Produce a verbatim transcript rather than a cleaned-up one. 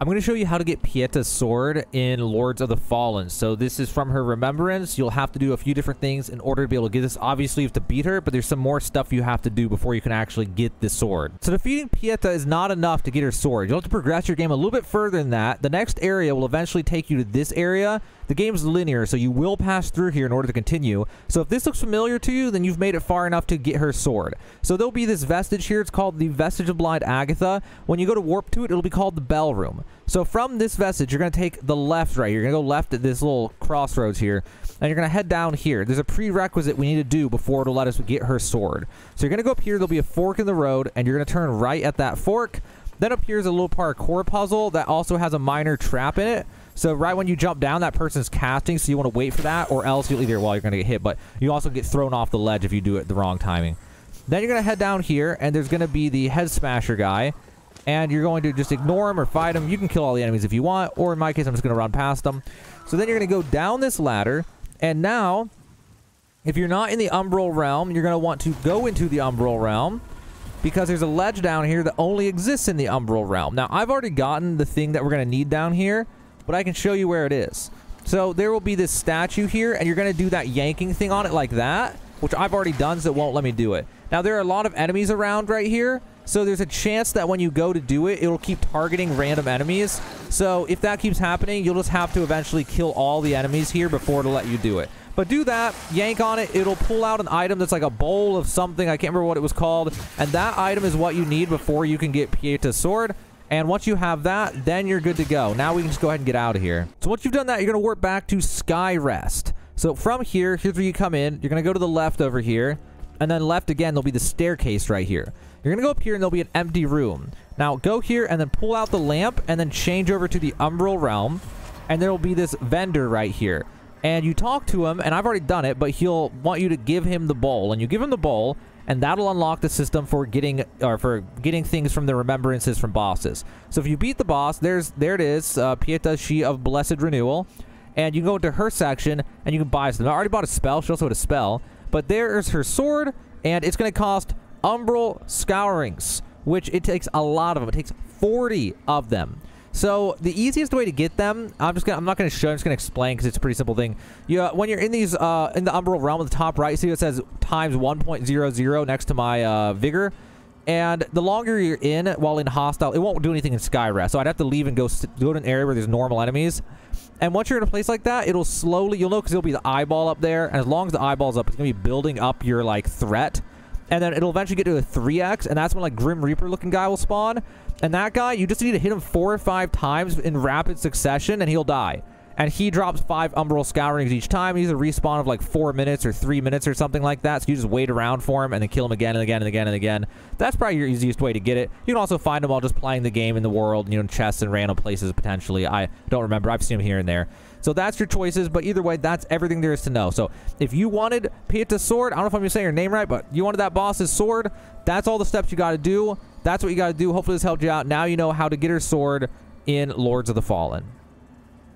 I'm going to show you how to get Pieta's sword in Lords of the Fallen. So this is from her remembrance. You'll have to do a few different things in order to be able to get this. Obviously, you have to beat her, but there's some more stuff you have to do before you can actually get the sword. So defeating Pieta is not enough to get her sword. You'll have to progress your game a little bit further than that. The next area will eventually take you to this area. The game's linear, so you will pass through here in order to continue. So if this looks familiar to you, then you've made it far enough to get her sword. So there'll be this vestige here. It's called the Vestige of Blind Agatha. When you go to warp to it, it'll be called the Bell Room. So from this vestige, you're going to take the left, right? You're going to go left at this little crossroads here, and you're going to head down here. There's a prerequisite we need to do before it'll let us get her sword. So you're going to go up here. There'll be a fork in the road, and you're going to turn right at that fork. Then appears a little parkour puzzle that also has a minor trap in it. So right when you jump down, that person's casting, so you want to wait for that, or else you'll either, well, you're going to get hit, but you also get thrown off the ledge if you do it the wrong timing. Then you're going to head down here, and there's going to be the head smasher guy, and you're going to just ignore him or fight him. You can kill all the enemies if you want, or in my case, I'm just going to run past them. So then you're going to go down this ladder, and now, if you're not in the Umbral Realm, you're going to want to go into the Umbral Realm, because there's a ledge down here that only exists in the Umbral Realm. Now, I've already gotten the thing that we're going to need down here, but I can show you where it is. So there will be this statue here, and you're going to do that yanking thing on it like that, which I've already done, so it won't let me do it. Now, there are a lot of enemies around right here, so there's a chance that when you go to do it, it'll keep targeting random enemies. So if that keeps happening, you'll just have to eventually kill all the enemies here before it'll let you do it. But do that, yank on it, it'll pull out an item that's like a bowl of something, I can't remember what it was called, and that item is what you need before you can get Pieta's sword. And once you have that, then you're good to go. Now we can just go ahead and get out of here. So once you've done that, you're gonna warp back to Sky Rest. So from here, here's where you come in, you're gonna go to the left over here, and then left again, there'll be the staircase right here. You're gonna go up here and there'll be an empty room. Now go here and then pull out the lamp and then change over to the Umbral Realm, and there'll be this vendor right here. And you talk to him, and I've already done it, but he'll want you to give him the bowl, and you give him the bowl, and that'll unlock the system for getting or for getting things from the remembrances from bosses. So if you beat the boss, there's there it is, uh, Pieta, she of Blessed Renewal, and you can go into her section and you can buy some. I already bought a spell; she also had a spell, but there is her sword, and it's going to cost Umbral Scourings, which it takes a lot of them. It takes forty of them. So the easiest way to get them, I'm just gonna, I'm not gonna show, I'm just gonna explain because it's a pretty simple thing. You, uh, when you're in these, uh, in the Umbral Realm, at the top right, see it says times one point zero zero next to my uh, vigor, and the longer you're in, while in hostile, it won't do anything in Sky Rest. So I'd have to leave and go go to an area where there's normal enemies, and once you're in a place like that, it'll slowly, you'll know because it'll be the eyeball up there, and as long as the eyeball's up, it's gonna be building up your like threat. And then it'll eventually get to a three X, and that's when like Grim Reaper looking guy will spawn. And that guy, you just need to hit him four or five times in rapid succession, and he'll die. And he drops five Umbral Scourings each time. He's a respawn of like four minutes or three minutes or something like that. So you just wait around for him and then kill him again and again and again and again. That's probably your easiest way to get it. You can also find him while just playing the game in the world, you know, in chests and random places potentially. I don't remember. I've seen him here and there. So that's your choices, but either way, that's everything there is to know. So if you wanted Pieta's sword, I don't know if I'm saying your name right, but you wanted that boss's sword, that's all the steps you got to do. That's what you got to do. Hopefully this helped you out. Now you know how to get her sword in Lords of the Fallen.